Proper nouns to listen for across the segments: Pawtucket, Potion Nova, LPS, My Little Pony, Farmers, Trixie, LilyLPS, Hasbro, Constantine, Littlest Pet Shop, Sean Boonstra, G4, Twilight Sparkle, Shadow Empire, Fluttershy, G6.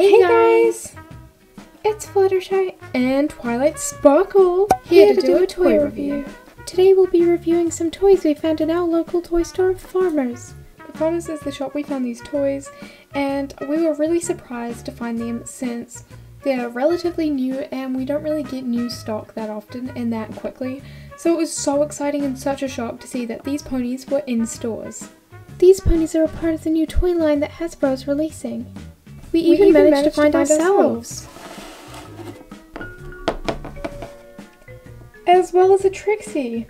Hey guys! It's Fluttershy and Twilight Sparkle here to do a toy review. Today we'll be reviewing some toys we found in our local toy store, Farmers. Farmers is the shop we found these toys, and we were really surprised to find them since they're relatively new and we don't really get new stock that often and that quickly. So it was so exciting and such a shock to see that these ponies were in stores. These ponies are a part of the new toy line that Hasbro is releasing. We even managed to find ourselves. As well as a Trixie.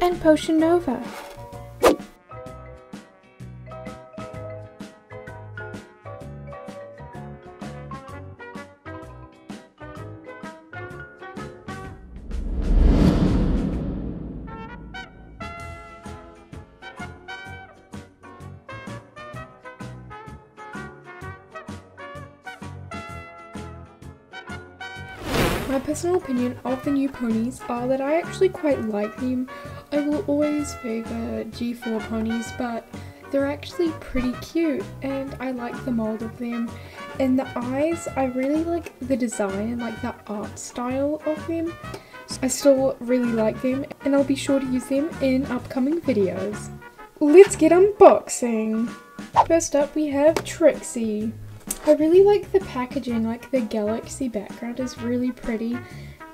And Potion Nova. My personal opinion of the new ponies are that I actually quite like them. I will always favour G4 ponies, but they're actually pretty cute and I like the mould of them. And the eyes, I really like the design, like the art style of them. I still really like them and I'll be sure to use them in upcoming videos. Let's get unboxing! First up we have Trixie. I really like the packaging, like the galaxy background is really pretty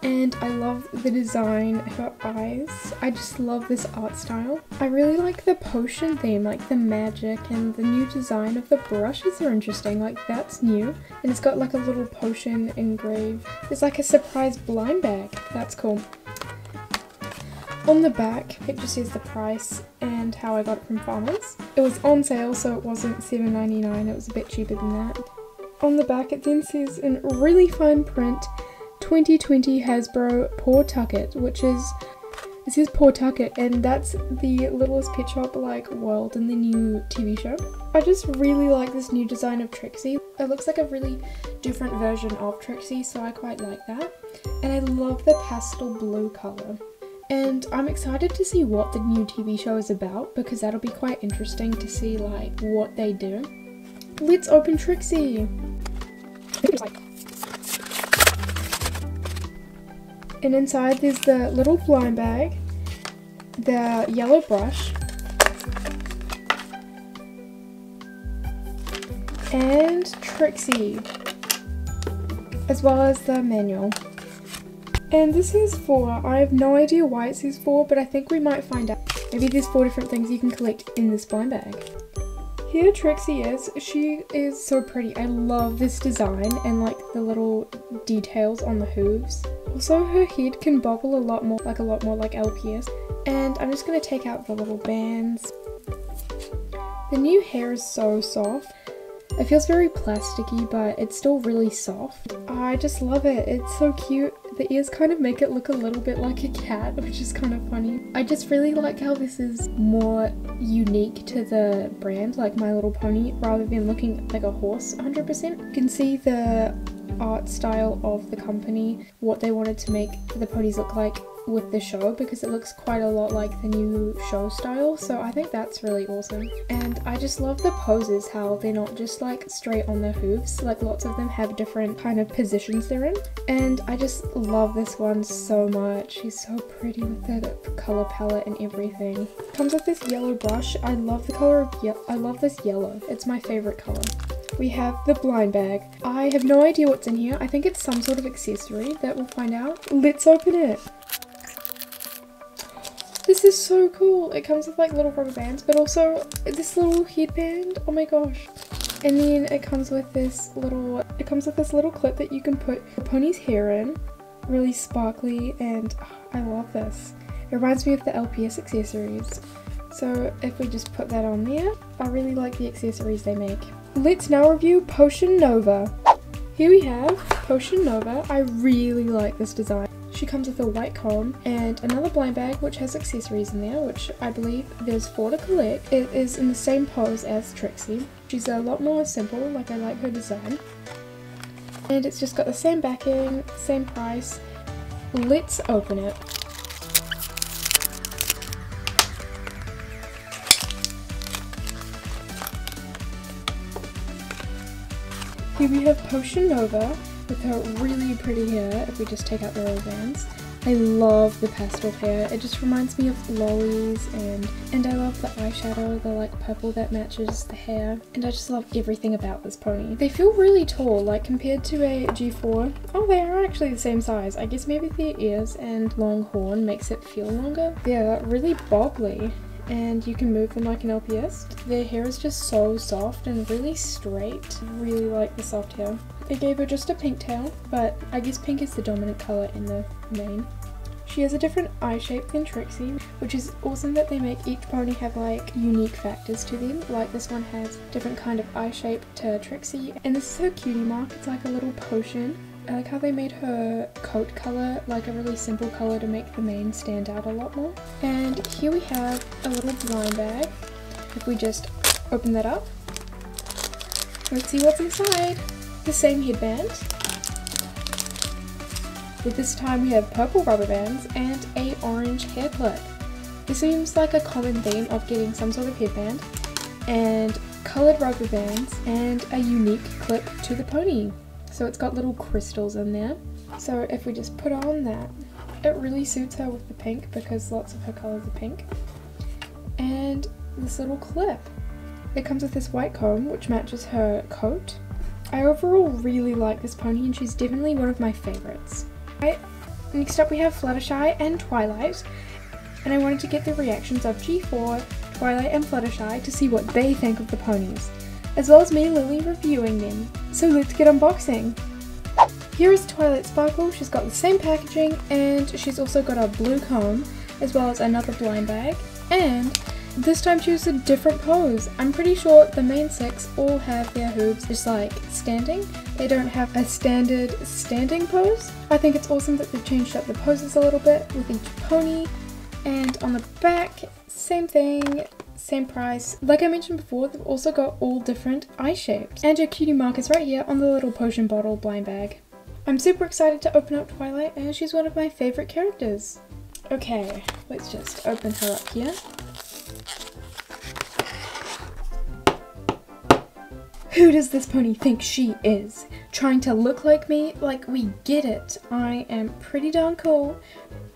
and I love the design, her eyes, I just love this art style. I really like the potion theme, like the magic and the new design of the brushes are interesting, like that's new. And it's got like a little potion engraved, it's like a surprise blind bag, that's cool. On the back, it just says the price and how I got it from Farmers. It was on sale, so it wasn't $7.99, it was a bit cheaper than that. On the back, it then says in really fine print, 2020 Hasbro Pawtucket, which is, it says Pawtucket, and that's the littlest pet shop like world in the new TV show. I just really like this new design of Trixie. It looks like a really different version of Trixie, so I quite like that. And I love the pastel blue colour. And I'm excited to see what the new TV show is about because that'll be quite interesting to see like what they do. Let's open Trixie! And inside there's the little blind bag, the yellow brush, and Trixie, as well as the manual. And this is 4. I have no idea why it says 4, but I think we might find out. Maybe there's 4 different things you can collect in this blind bag. Here Trixie is. She is so pretty. I love this design and like the little details on the hooves. Also her head can bobble a lot more like LPS. And I'm just going to take out the little bands. The new hair is so soft. It feels very plasticky, but it's still really soft. I just love it. It's so cute. The ears kind of make it look a little bit like a cat, which is kind of funny. I just really like how this is more unique to the brand, like My Little Pony, rather than looking like a horse 100%. You can see the art style of the company, what they wanted to make the ponies look like with the show, because it looks quite a lot like the new show style, so I think that's really awesome. And I just love the poses, how they're not just like straight on their hooves, like lots of them have different kind of positions they're in. And I just love this one so much. She's so pretty with the color palette and everything. Comes with this yellow brush. I love the color of I love this yellow. It's my favorite color. We have the blind bag. I have no idea what's in here. I think it's some sort of accessory that we'll find out. Let's open it. This is so cool. It comes with like little rubber bands, but also this little headband. Oh my gosh. And then it comes with this little clip that you can put the pony's hair in. Really sparkly, and I love this. It reminds me of the LPS accessories. So if we just put that on there, I really like the accessories they make. Let's now review Potion Nova. Here we have Potion Nova. I really like this design. She comes with a white comb and another blind bag which has accessories in there, which I believe there's 4 to collect. It is in the same pose as Trixie. She's a lot more simple, like I like her design. And it's just got the same backing, same price. Let's open it. Okay, we have Potion Nova with her really pretty hair, if we just take out the rose. I love the pastel hair, it just reminds me of lollies, and I love the eyeshadow, the like purple that matches the hair, and I just love everything about this pony. They feel really tall, like compared to a G4. Oh, they are actually the same size. I guess maybe their ears and long horn makes it feel longer. They're really bobbly, and you can move them like an LPS. Their hair is just so soft and really straight. I really like the soft hair. They gave her just a pink tail, but I guess pink is the dominant color in the mane. She has a different eye shape than Trixie, which is awesome that they make each pony have like unique factors to them. Like this one has different kind of eye shape to Trixie, and this is her cutie mark. It's like a little potion. I like how they made her coat colour like a really simple colour to make the mane stand out a lot more. And here we have a little blind bag. If we just open that up, let's see what's inside. The same headband, but this time we have purple rubber bands and a orange hair clip. This seems like a common theme of getting some sort of headband and coloured rubber bands and a unique clip to the pony. So it's got little crystals in there. So if we just put on that, it really suits her with the pink because lots of her colors are pink. And this little clip. It comes with this white comb which matches her coat. I overall really like this pony and she's definitely one of my favorites. Right, next up we have Fluttershy and Twilight. And I wanted to get the reactions of G4, Twilight and Fluttershy to see what they think of the ponies, as well as me and Lily reviewing them. So let's get unboxing! Here is Twilight Sparkle. She's got the same packaging and she's also got a blue comb as well as another blind bag, and this time she used a different pose. I'm pretty sure the main six all have their hooves just like standing. They don't have a standard standing pose. I think it's awesome that they've changed up the poses a little bit with each pony. And on the back, same thing, same price. Like I mentioned before, they've also got all different eye shapes. And your cutie mark is right here on the little potion bottle blind bag. I'm super excited to open up Twilight as she's one of my favorite characters. Okay, let's just open her up here. Who does this pony think she is? Trying to look like me? Like, we get it. I am pretty darn cool.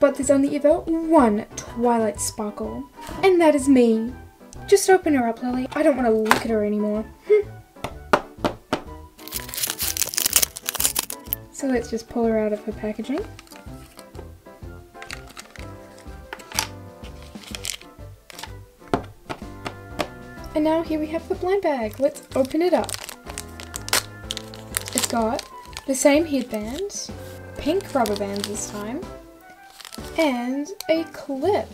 But there's only ever one Twilight Sparkle. And that is me. Just open her up, Lily. I don't want to look at her anymore. So let's just pull her out of her packaging. And now here we have the blind bag. Let's open it up. It's got the same headband, pink rubber bands this time, and a clip.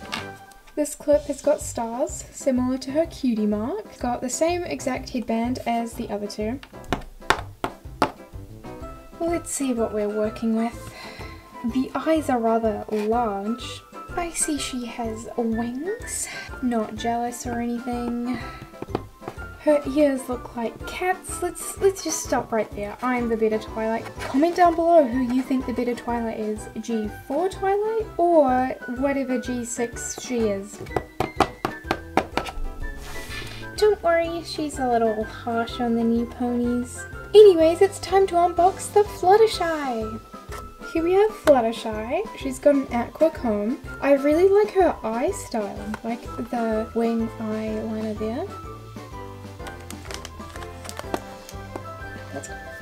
This clip has got stars, similar to her cutie mark. It's got the same exact headband as the other two. Let's see what we're working with. The eyes are rather large. I see she has wings. Not jealous or anything. Her ears look like cats. Let's just stop right there. I'm the better Twilight. Comment down below who you think the better Twilight is, G4 Twilight or whatever G6 she is. Don't worry, she's a little harsh on the new ponies. Anyways, it's time to unbox the Fluttershy. Here we have Fluttershy. She's got an aqua comb. I really like her eye style, like the wing eyeliner there.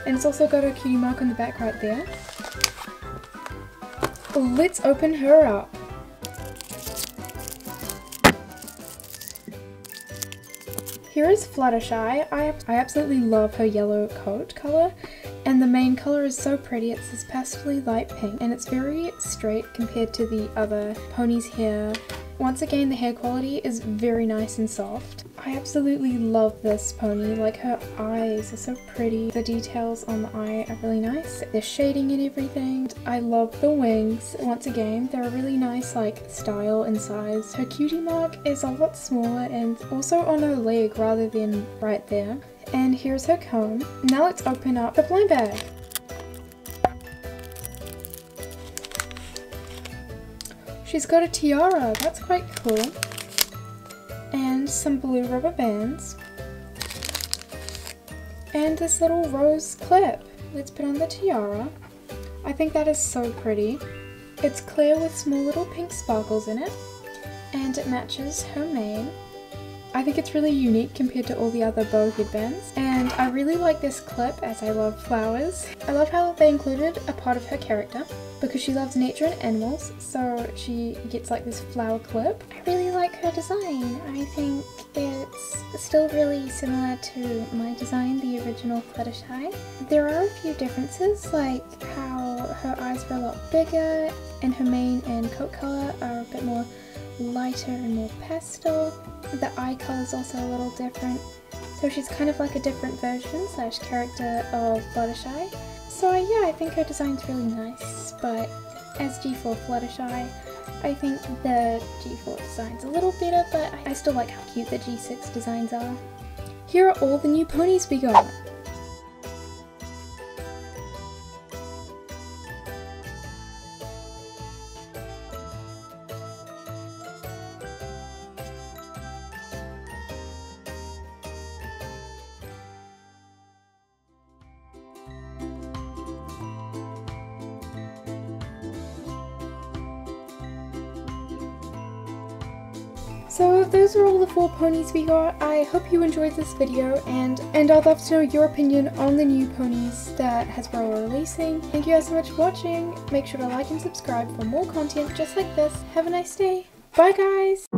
And it's also got a cutie mark on the back right there. Let's open her up. Here is Fluttershy. I absolutely love her yellow coat color. And the main color is so pretty. It's this pastel-y light pink. And it's very straight compared to the other pony's hair. Once again, the hair quality is very nice and soft. I absolutely love this pony, like her eyes are so pretty. The details on the eye are really nice, the shading and everything. I love the wings. Once again, they're a really nice like style and size. Her cutie mark is a lot smaller and also on her leg rather than right there. And here's her comb. Now let's open up the blind bag. She's got a tiara, that's quite cool, and some blue rubber bands, and this little rose clip that's put on the tiara. I think that is so pretty. It's clear with small little pink sparkles in it, and it matches her mane. I think it's really unique compared to all the other bow headbands, and I really like this clip as I love flowers. I love how they included a part of her character because she loves nature and animals, so she gets like this flower clip. I really like her design. I think it's still really similar to my design, the original Fluttershy. There are a few differences, like how her eyes were a lot bigger and her mane and coat color are a bit more lighter and more pastel. The eye color is also a little different, so she's kind of like a different version slash character of Fluttershy. So yeah, I think her design's really nice, but as G4 Fluttershy, I think the G4 design's a little better, but I still like how cute the G6 designs are. Here are all the new ponies we got! So those are all the 4 ponies we got. I hope you enjoyed this video, and I'd love to know your opinion on the new ponies that Hasbro are releasing. Thank you guys so much for watching. Make sure to like and subscribe for more content just like this. Have a nice day. Bye guys!